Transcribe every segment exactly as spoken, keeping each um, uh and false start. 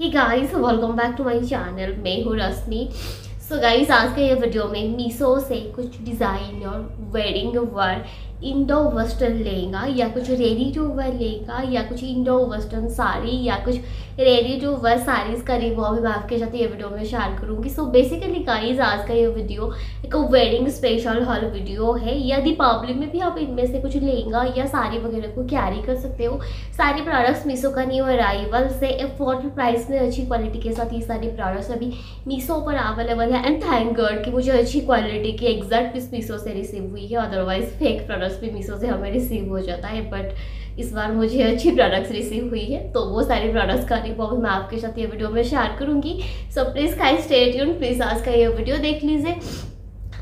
Hey guys, welcome back to my channel. मैं हूँ रश्मि। So guys, आज के ये वीडियो में मीशो से कुछ डिज़ाइन और wedding wear, Indo western lehenga या कुछ रेडी टू वेयर लहंगा या कुछ इंडो वेस्टर्न साड़ी या कुछ रेडी टू वेयर साड़ीज़ का रिव्यू भी मैं आपके साथ ये वीडियो में शेयर करूँगी। सो बेसिकली गाइस, आज का ये वीडियो एक वेडिंग स्पेशल हॉल वीडियो है। या दीपावली में भी आप इनमें से कुछ लहंगा या साड़ी वगैरह को कैरी कर सकते हो। सारे प्रोडक्ट्स मीशो का न्यू अराइवल से अफोर्डेबल प्राइस में अच्छी क्वालिटी के साथ ये सारे प्रोडक्ट्स अभी मीशो पर अवेलेबल है। एंड थैंक गॉड कि मुझे अच्छी क्वालिटी की एग्जैक्ट पीस मीशो से रिसीव हुई है, अदरवाइज फेक प्रोडक्ट भी मीशो से हमें रिसीव हो जाता है। बट इस बार मुझे अच्छी प्रोडक्ट्स रिसीव हुई है, तो वो सारे प्रोडक्ट्स का रिव्यू मैं आपके साथ ये वीडियो में शेयर करूंगी। So please guys stay tuned, please आज का ये वीडियो देख लीजिए।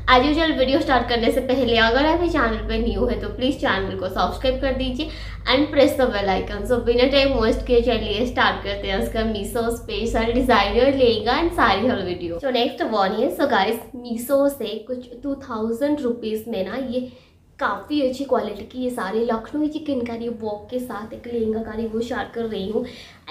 आज यूजुअल वीडियो स्टार्ट करने से पहले अगर आप चैनल पर न्यू है तो प्लीज़ चैनल को सब्सक्राइब कर दीजिए and press the bell icon. So बिना टाइम वेस्ट किए चलिए स्टार्ट करते हैं उसका Meesho special designer lehenga and sari haul video. So next one है, सो गाइस मीशो से कुछ टू थाउजेंड रुपीज़ में ना ये काफ़ी अच्छी क्वालिटी की ये सारे लखनऊ चिकनकारी वॉक के साथ एक लहंगा कारी वो शेयर कर रही हूँ।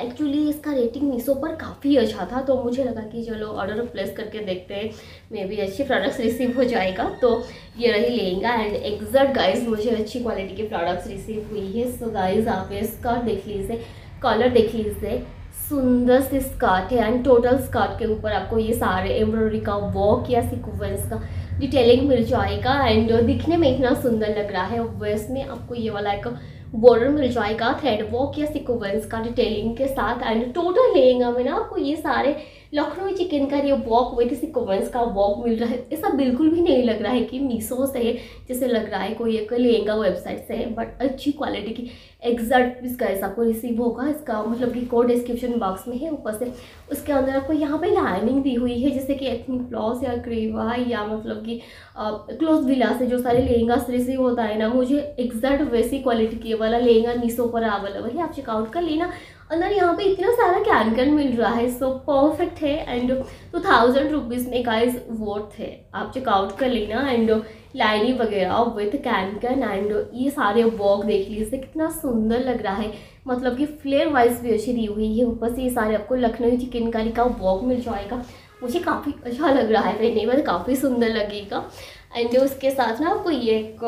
एक्चुअली इसका रेटिंग मीशो पर काफ़ी अच्छा था, तो मुझे लगा कि चलो ऑर्डर प्लेस करके देखते हैं, मे बी अच्छे प्रोडक्ट्स रिसीव हो जाएगा। तो ये रही लहंगा एंड एग्जैक्ट गाइस मुझे अच्छी क्वालिटी के प्रोडक्ट्स रिसीव हुई है। सो गाइस, आप ये स्कर्ट देख लीजिए, कॉलर देख लीजिए, सुंदर सी स्कर्ट है एंड टोटल स्कर्ट के ऊपर आपको ये सारे एम्ब्रॉयडरी का वर्क या सिक्वेंस का डिटेलिंग मिल जाएगा। एंड दिखने में इतना सुंदर लग रहा है। वेस्ट में आपको ये वाला एक बॉर्डर मिल जाएगा थ्रेड वर्क या सिक्वेंस का डिटेलिंग के साथ। एंड टोटल लहंगा में ना आपको ये सारे लखनऊ चिकन का ये वॉक विथ सिक्वेंस का वॉक मिल रहा है। ऐसा बिल्कुल भी नहीं लग रहा है कि मीशो से है, जैसे लग रहा है कोई एक लहंगा वेबसाइट से है। बट अच्छी क्वालिटी की एग्जैक्ट इसका ऐसा आपको रिसीव होगा। इसका मतलब कि कोड डिस्क्रिप्शन बॉक्स में है। ऊपर से उसके अंदर आपको यहाँ पे लाइनिंग दी हुई है, जैसे कि एथनिक ब्लाउज या क्रेवा या मतलब कि क्लोथ विला से जो सारे लहंगा रिसीव होता है ना, मुझे एग्जैक्ट वैसी क्वालिटी की वाला लहंगा मीशो पर अवेलेबल है। आप चेकआउट कर लेना। अंदर यहाँ पे इतना सारा कैन कैन मिल रहा है। सो परफेक्ट है एंड टू थाउजेंड रुपीज़ में गाइज वर्थ है। आप चेकआउट कर लेना। एंड लाइनिंग वगैरह विथ कैन कैन एंड ये सारे वर्क देख लीजिए, कितना सुंदर लग रहा है। मतलब कि फ्लेयर वाइज भी अच्छी दी हुई है। ऊपर से ये सारे आपको लखनऊ चिकनकारी का वर्क मिल जाएगा। मुझे काफ़ी अच्छा लग रहा है, पहनने में काफ़ी सुंदर लगेगा। एंड उसके साथ ना आपको ये एक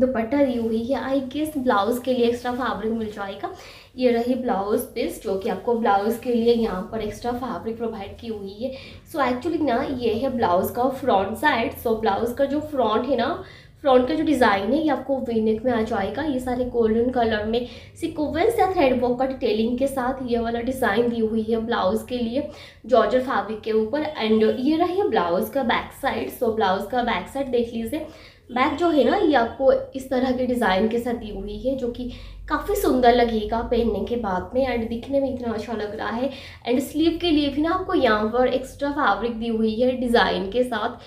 दुपट्टा दी हुई है। आई गेस ब्लाउज़ के लिए एक्स्ट्रा फैब्रिक मिल जाएगा। ये रही ब्लाउज़ पीस, जो कि आपको ब्लाउज़ के लिए यहाँ पर एक्स्ट्रा फैब्रिक प्रोवाइड की हुई है। सो एक्चुअली ना ये है ब्लाउज़ का फ्रंट साइड। सो ब्लाउज़ का जो फ्रंट है ना, फ्रंट का जो डिज़ाइन है ये आपको वी नेक में आ जाएगा। ये सारे गोल्डन कलर में सिक्वेंस या थ्रेड वर्क का डिटेलिंग के साथ ये वाला डिज़ाइन दी हुई है ब्लाउज़ के लिए जॉर्जेट फैब्रिक के ऊपर। एंड ये रही ब्लाउज़ का बैक साइड। सो ब्लाउज़ का बैक साइड देख लीजिए। बैक जो है ना ये आपको इस तरह के डिज़ाइन के साथ दी हुई है, जो कि काफ़ी सुंदर लगेगा पहनने के बाद में। एंड दिखने में इतना अच्छा लग रहा है। एंड स्लीव के लिए भी ना आपको यहाँ पर एक्स्ट्रा फैब्रिक दी हुई है डिज़ाइन के साथ।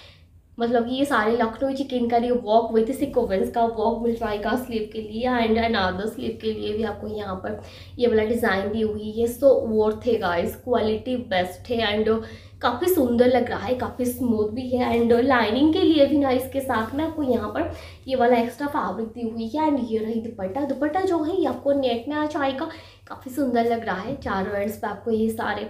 मतलब कि ये सारे लखनऊ चिकन का ये वॉक विथ सिक्वेंस का वॉक मिल जाएगा स्लीव के लिए। एंड अनादर स्लीव के लिए भी आपको यहाँ पर ये वाला डिज़ाइन दी हुई है। सो वर्थ है गाइस, क्वालिटी बेस्ट है एंड काफ़ी सुंदर लग रहा है, काफ़ी स्मूथ भी है। एंड लाइनिंग के लिए भी ना इसके साथ में आपको यहाँ पर ये वाला एक्स्ट्रा फैब्रिक दी हुई है। एंड ये रही दुपट्टा। दुपट्टा जो है ये आपको नेट में आ जाएगा। काफ़ी सुंदर लग रहा है। चारों एंड्स पे आपको ये सारे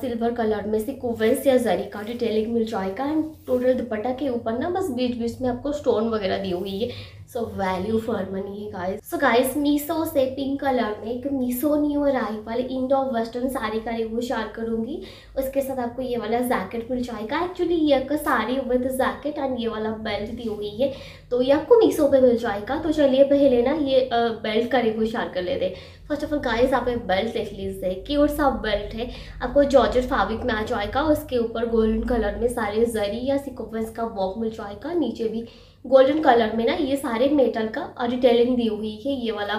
सिल्वर कलर में से कोवेंस या जरी का डिटेलिंग मिल जाएगा। एंड टोटल दुपट्टा के ऊपर ना बस बीच बीच में आपको स्टोन वगैरह दी हुई है। सो वैल्यू फॉर मनी है गाइस। सो गाइस, मीशो से पिंक कलर में एक Meesho new arrival Indo western sari का रिव्यू शेयर करूंगी। उसके साथ आपको ये वाला जैकेट मिल जाएगा। एक्चुअली ये का साड़ी विद जैकेट एंड ये वाला बेल्ट दी हुई है, तो ये आपको मीशो पे मिल जाएगा। तो चलिए पहले ना ये बेल्ट का रिव्यू शेयर कर लेते। फर्स्ट ऑफ ऑल गाइस, आप एक बेल्ट देख लीजिए, क्यूट सा बेल्ट है। आपको जॉर्जेट फैब्रिक में आ जाएगा। उसके ऊपर गोल्डन कलर में सारे जरी या सिक्वेंस का वर्क मिल जाएगा। नीचे भी गोल्डन कलर में ना ये सारे मेटल का डिटेलिंग दी हुई है ये वाला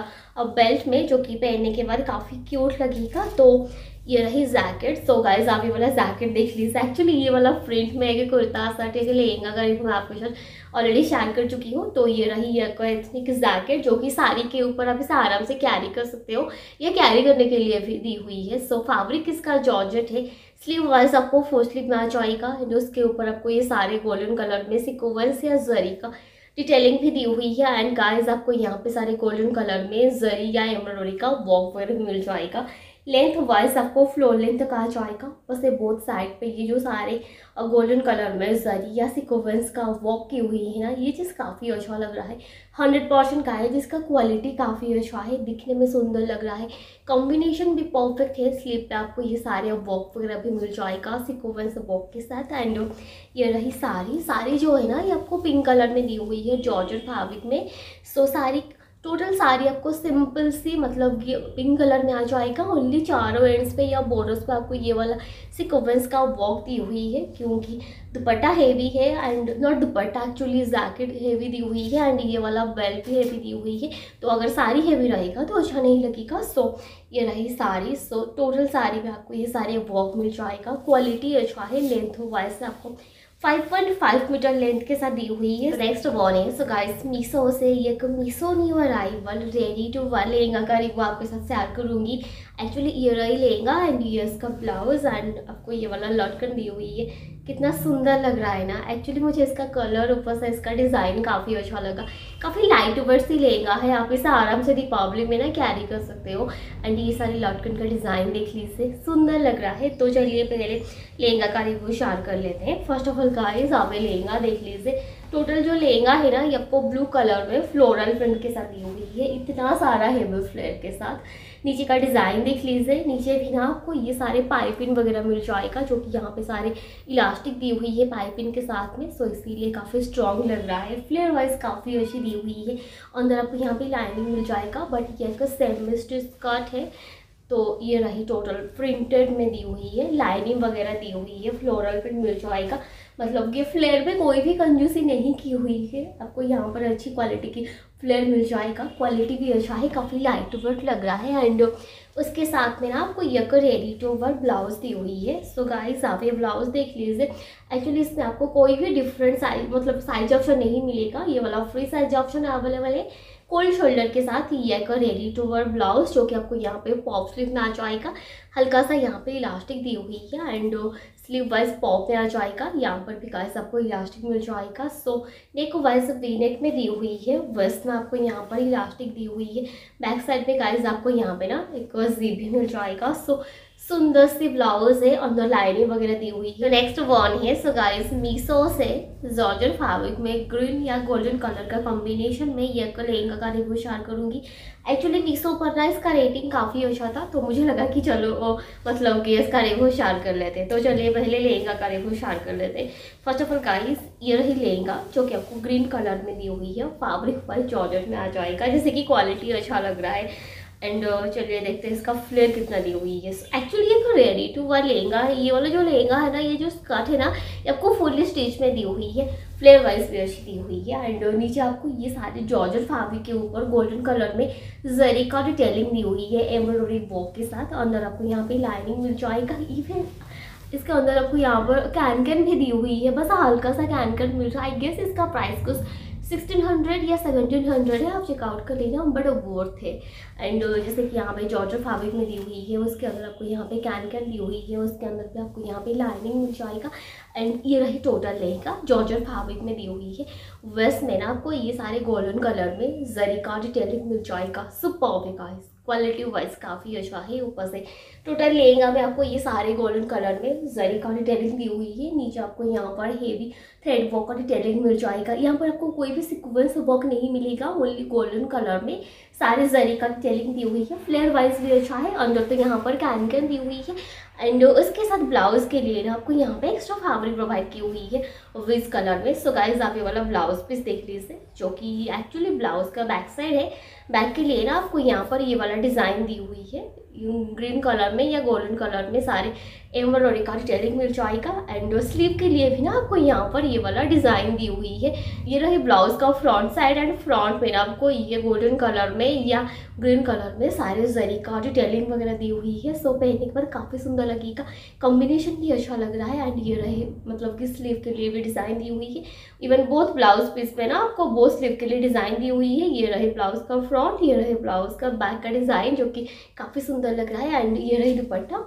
बेल्ट में, जो कि पहनने के बाद काफ़ी क्यूट लगेगा। तो ये रही जैकेट। सो गाइस, आप ये वाला जैकेट देख लीजिए। एक्चुअली ये वाला प्रिंट में एक कुर्ता सेट एक लहंगा का मैं आपके साथ ऑलरेडी शेयर कर चुकी हूँ। तो ये रही ये एथनिक जैकेट, जो कि साड़ी के ऊपर आप इसे आराम से कैरी कर सकते हो या कैरी करने के लिए भी दी हुई है। सो फैब्रिक इसका जॉर्जेट है। स्लीव वाइज आपको फोर स्लीव में आ जाएगा। एंड उसके ऊपर आपको ये सारे गोल्डन कलर में सिक्वेंस या जरी का डिटेलिंग भी दी हुई है। एंड गाइस, आपको यहाँ पे सारे गोल्डन कलर में जरी या एम्ब्रॉयडरी का वर्क वगैरह मिल जाएगा। लेंथ वाइज आपको फ्लोर लेंथ का आ जाएगा। वैसे बोथ साइड पे ये जो सारे गोल्डन कलर में जरी या सिक्वेंस का वर्क की हुई है ना, ये चीज़ काफ़ी अच्छा लग रहा है। हंड्रेड परसेंट का है जिसका क्वालिटी काफ़ी अच्छा है, दिखने में सुंदर लग रहा है, कॉम्बिनेशन भी परफेक्ट है। स्लीव पे आपको ये सारे वर्क वगैरह भी मिल जाएगा सिक्वेंस वर्क के साथ। एंड ये रही साड़ी, साड़ी जो है ना ये आपको पिंक कलर में दी हुई है जॉर्जेट फैब्रिक में। सो सारी टोटल साड़ी आपको सिंपल सी मतलब ये पिंक कलर में आ जाएगा। ओनली चारों एंड्स पे या बॉर्डर्स पे आपको ये वाला सिक्वेंस का वर्क दी हुई है, क्योंकि दुपट्टा हेवी है and not dupatta actually jacket heavy दी हुई है एंड ये वाला बेल्ट भी हेवी दी हुई है। तो अगर साड़ी हेवी रहेगा तो अच्छा नहीं लगेगा। सो ये रही साड़ी। सो टोटल साड़ी में आपको ये सारे वर्क मिल जाएगा, क्वालिटी अच्छा है। लेंथ वाइज से आपको five point five metre length के साथ दी हुई है। नेक्स्ट वन है सो गाइस मीशो से ये एक Meesho new arrival ready to wear lehenga का रिव्यू आपके साथ शेयर करूँगी। एक्चुअली ये रही लहंगा एंड ये इसका ब्लाउज एंड आपको ये वाला लटकन दी हुई है। कितना सुंदर लग रहा है ना। एक्चुअली मुझे इसका कलर ऊपर से इसका डिज़ाइन काफ़ी अच्छा लगा। काफ़ी लाइट वेट सी लहंगा है, आप इसे आराम से दीपावली में ना कैरी कर सकते हो। एंड ये सारे लटकन का डिज़ाइन देख लीजिए, सुंदर लग रहा है। तो चलिए पहले लहंगा का रिव्यू शेयर कर लेते हैं। फर्स्ट ऑफ ऑल गाइस आप लहंगा देख लीजिए। टोटल जो लहंगा है ना ये आपको ब्लू कलर में फ्लोरल प्रिंट के साथ दी हुई है, इतना सारा हेवी फ्लेयर के साथ। नीचे का डिज़ाइन देख लीजिए। नीचे भी ना आपको ये सारे पाइपिंग वगैरह मिल जाएगा, जो कि यहाँ पे सारे इलास्टिक दी हुई है पाइपिंग के साथ में। सो इसीलिए काफ़ी स्ट्रॉन्ग लग रहा है। फ्लेयर वाइज काफ़ी अच्छी दी हुई है। अंदर आपको यहाँ पे लाइनिंग मिल जाएगा, बट ये इसका सेमी स्टिच स्कर्ट है। तो ये रही टोटल प्रिंटेड में दी हुई है, लाइनिंग वगैरह दी हुई है, फ्लोरल प्रिंट मिल जाएगा। मतलब ये फ्लेयर में कोई भी कंजूसी नहीं की हुई है। आपको यहाँ पर अच्छी क्वालिटी की फ्लेयर मिल जाएगा, क्वालिटी भी अच्छा है, काफ़ी लाइट वेट लग रहा है। एंड उसके साथ में ना आपको यक रेडी टू वेयर ब्लाउज दी हुई है। सो गाइस आप ये ब्लाउज देख लीजिए। एक्चुअली इसमें आपको कोई भी डिफरेंट साइज मतलब साइज ऑप्शन नहीं मिलेगा। ये वाला फ्री साइज ऑप्शन अवेलेबल है कोल्ड शोल्डर के साथ। ये एक रेडी टू वेयर ब्लाउज जो कि आपको यहाँ पे पॉप स्लीव में आ जाएगा, हल्का सा यहाँ पे इलास्टिक दी हुई है एंड स्लीव वाइज पॉप में आ जाएगा। यहाँ पर भी गाइस आपको इलास्टिक मिल जाएगा। सो नेक वाइज वी नेक में दी हुई है, वेस्ट में आपको यहाँ पर इलास्टिक दी हुई है। बैक साइड में गाइस आपको यहाँ पे ना एक जीब भी मिल जाएगा। सो सुंदर सी ब्लाउज है, अंदर लाइनिंग वगैरह दी हुई है। नेक्स्ट वन है सो गाइस मीशो से जॉर्जेट फैब्रिक में ग्रीन या गोल्डन कलर का कॉम्बिनेशन में यह लहंगा का रिव्यू शेयर करूँगी। एक्चुअली मीशो पर ना इसका रेटिंग काफ़ी अच्छा था, तो मुझे लगा कि चलो मतलब कि इसका रिव्यू शेयर कर लेते हैं। तो चलिए पहले लहंगा का रिव्यू शेयर कर लेते हैं। फर्स्ट ऑफ ऑल गाइस ये रही लहंगा जो कि आपको ग्रीन कलर में दी हुई है, फैब्रिक वाइज जॉर्जेट में आ जाएगा, जैसे कि क्वालिटी अच्छा लग रहा है। एंड चलिए देखते हैं इसका फ्लेयर कितना दी हुई है। एक्चुअली ये तो रेडी टू वेयर लहंगा है। ये वाला जो लहंगा है ना ये जो स्कर्ट है ना ये आपको फुल स्टिच में दी हुई है, फ्लेयर वाइज भी अच्छी दी हुई है। एंड नीचे आपको ये सारे जॉर्जेट फैब्रिक के ऊपर गोल्डन कलर में जरी का डिटेलिंग दी हुई है एम्ब्रॉयडरी वर्क के साथ। अंदर आपको यहाँ पे लाइनिंग मिल जाएगा। इवन इसके अंदर आपको यहाँ पर कैनकन भी दी हुई है, बस हल्का सा कैनकन मिल रहा है। आई गेस इसका प्राइस कुछ सिक्सटीन हंड्रेड या सेवनटीन हंड्रेड है, आप चेकआउट कर लेना, बट वर्थ है। एंड जैसे कि यहाँ पे जॉर्जेट फैब्रिक में दी हुई है, उसके अंदर आपको यहाँ पे कैन कैन दी हुई है, उसके अंदर भी आपको यहाँ पे लाइनिंग मिल जाएगा। एंड ये रही टोटल लहंगा जॉर्जेट फैब्रिक में दी हुई है। वेस्ट में ना आपको ये सारे गोल्डन कलर में जरी का डिटेलिंग मिल जाएगा। सुपर्ब है गाइस, क्वालिटी वाइज काफ़ी अच्छा है। ऊपर से टोटल लहंगा में आपको ये सारे गोल्डन कलर में जरी का डिटेलिंग दी हुई है। नीचे आपको यहाँ पर हेवी थ्रेड वर्क का डिटेलिंग मिल जाएगा। यहाँ पर आपको कोई भी सिक्वेंस वर्क नहीं मिलेगा, ओनली गोल्डन कलर में सारे जरी का डिटेलिंग दी हुई है। फ्लेयर वाइज भी अच्छा है। अंदर तो यहाँ पर कैनकन दी हुई है। एंड उसके साथ ब्लाउज के लिए ना आपको यहाँ पे एक्स्ट्रा फैब्रिक प्रोवाइड की हुई है विज कलर में। सो गाइस आप ये वाला ब्लाउज पीस देख लीजिए, जो कि एक्चुअली ब्लाउज का बैक साइड है। बैक के लिए ना आपको यहाँ पर ये वाला डिज़ाइन दी हुई है, ग्रीन कलर में या गोल्डन कलर में सारे एम्ब्रॉयडरी का डिटेलिंग मिल जाएगा। एंड स्लीव के लिए भी ना आपको यहाँ पर ये वाला डिज़ाइन दी हुई है। ये रही ब्लाउज का फ्रंट साइड। एंड फ्रंट में ना आपको ये गोल्डन कलर में या ग्रीन कलर में सारे जरी का डिटेलिंग वगैरह दी हुई है। सो पहनने पर काफ़ी सुंदर लगेगा, कॉम्बिनेशन भी अच्छा लग रहा है। एंड ये रही मतलब कि स्लीव के लिए भी डिज़ाइन दी हुई है। इवन बोथ ब्लाउज पीस में ना आपको बोथ स्लीव के लिए डिज़ाइन दी हुई है। ये रही ब्लाउज का फ्रंट, ये रही ब्लाउज का बैक का डिज़ाइन, जो कि काफ़ी सुंदर लग रहा है। एंड ये रही दुपट्टा।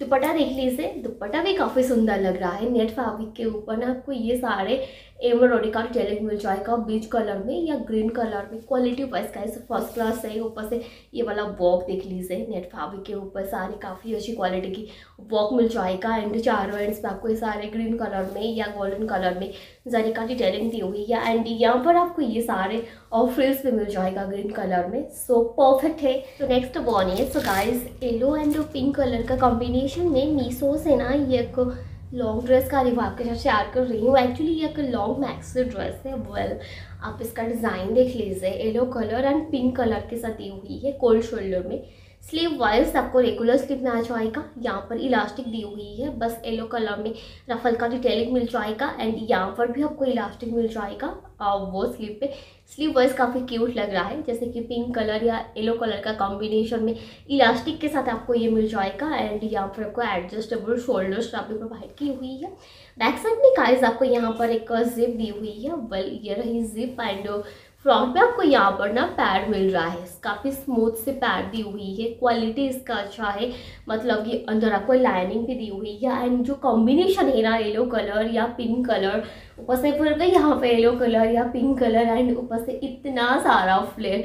दुपट्टा देख लीजिए, दुपट्टा भी काफ़ी सुंदर लग रहा है। नेट फैब्रिक के ऊपर ना आपको ये सारे एम्ब्रॉयडरी का टैलेंट मिल जाएगा बीच कलर में या ग्रीन कलर में। क्वालिटी वाइज का फर्स्ट क्लास है। ऊपर से ये वाला वर्क देख लीजिए, नेट फैब्रिक के ऊपर सारी काफ़ी अच्छी क्वालिटी की वर्क मिल जाएगा। एंड चारों एंड्स में आपको ये सारे ग्रीन कलर में या गोल्डन कलर में जरीकारी टैलेंट दी हुई है। एंड यहाँ पर आपको ये सारे और फ्रिल्स पे मिल जाएगा ग्रीन कलर में। सो परफेक्ट है। तो नेक्स्ट वन है so guys yellow and pink colour का कॉम्बिनेशन में मीशो से ना ये एक लॉन्ग ड्रेस का रिव्यू आपके साथ शेयर कर रही हूँ। एक्चुअली ये एक लॉन्ग मैक्स ड्रेस है। वेल आप इसका डिज़ाइन देख लीजिए, yellow colour and pink colour के साथ दी हुई है। कोल्ड शोल्डर में स्लीव वाइज आपको रेगुलर स्लीव में आ जाएगा। यहाँ पर इलास्टिक दी हुई है, बस येलो कलर में रफल का डिटेलिंग मिल जाएगा। एंड यहाँ पर भी आपको इलास्टिक मिल जाएगा और वो स्लीव पे स्लीव वाइज काफ़ी क्यूट लग रहा है। जैसे कि पिंक कलर या येलो कलर का कॉम्बिनेशन में इलास्टिक के साथ आपको ये मिल जाएगा। एंड यहाँ पर आपको एडजस्टेबल शोल्डर स्ट्रैप भी प्रोवाइड की हुई है। बैक साइड में गाइस आपको यहाँ पर एक जिप दी हुई है। वेल ये रही जिप एंड फ्रॉक पे आपको यहाँ पर ना पैड मिल रहा है। काफ़ी स्मूथ से पैड दी हुई है। क्वालिटी इसका अच्छा है, मतलब कि अंदर आपको लाइनिंग भी दी हुई है। एंड जो कॉम्बिनेशन है ना येलो कलर या पिंक कलर, ऊपर से फिर यहाँ पे येलो कलर या पिंक कलर एंड ऊपर से इतना सारा फ्लेयर,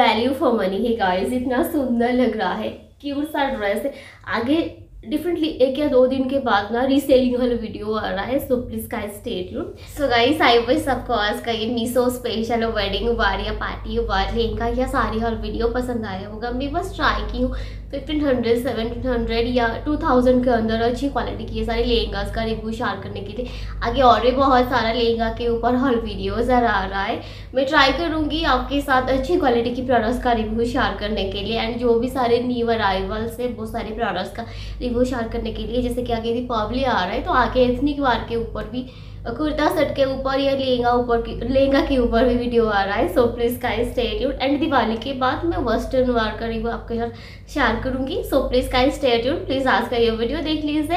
वैल्यू फॉर मनी है गाइस। इतना सुंदर लग रहा है, क्यूट सा ड्रेस है। आगे डिफरेंटली एक या दो दिन के बाद ना रीसेलिंग वाला वीडियो आ रहा है, so please guys stay tune. So guys I wish आपको आज का ये मीशो स्पेशल वेडिंग वार या पार्टी वार लहंगा या साड़ी और वीडियो पसंद आया होगा। मैं बस ट्राई की हूँ फिफ्टीन हंड्रेड, सेवनटीन हंड्रेड या टू थाउजेंड के अंदर अच्छी क्वालिटी की ये सारे लहंगाज का रिव्यू शेयर करने के लिए। आगे और भी बहुत सारा लहंगा के ऊपर हॉल वीडियोज आ रहा है। मैं ट्राई करूँगी आपके साथ अच्छी क्वालिटी की प्रोडक्ट्स का रिव्यू शेयर करने के लिए। एंड जो भी सारे न्यू अराइवल्स है वो सारे प्रोडक्ट्स का रिव्यू शेयर करने के लिए। जैसे कि आगे दीपावली आ रहा है, तो आगे एथनिक वार के ऊपर भी कुर्ता सेट के ऊपर या लहंगा ऊपर लहंगा के ऊपर भी वीडियो आ रहा है। So please guys stay tuned. And Diwali के बाद मैं वेस्टर्न वार का रिव्यू आपके साथ शेयर करूँगी। So please guys stay tuned. Please आज का ये वीडियो देख लीजिए।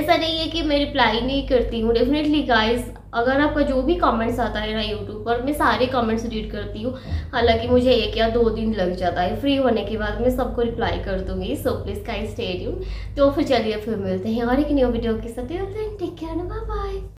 ऐसा नहीं है कि मैं रिप्लाई नहीं करती हूँ, डेफिनेटली गाइस। अगर आपका जो भी कमेंट्स आता है ना यूट्यूब पर, मैं सारे कमेंट्स रीड करती हूँ। हालांकि मुझे एक या दो दिन लग जाता है, फ्री होने के बाद मैं सबको रिप्लाई कर दूँगी। So please guys stay tuned. तो फिर चलिए फिर मिलते हैं और एक न्यू वीडियो के साथ। Take care, bye bye.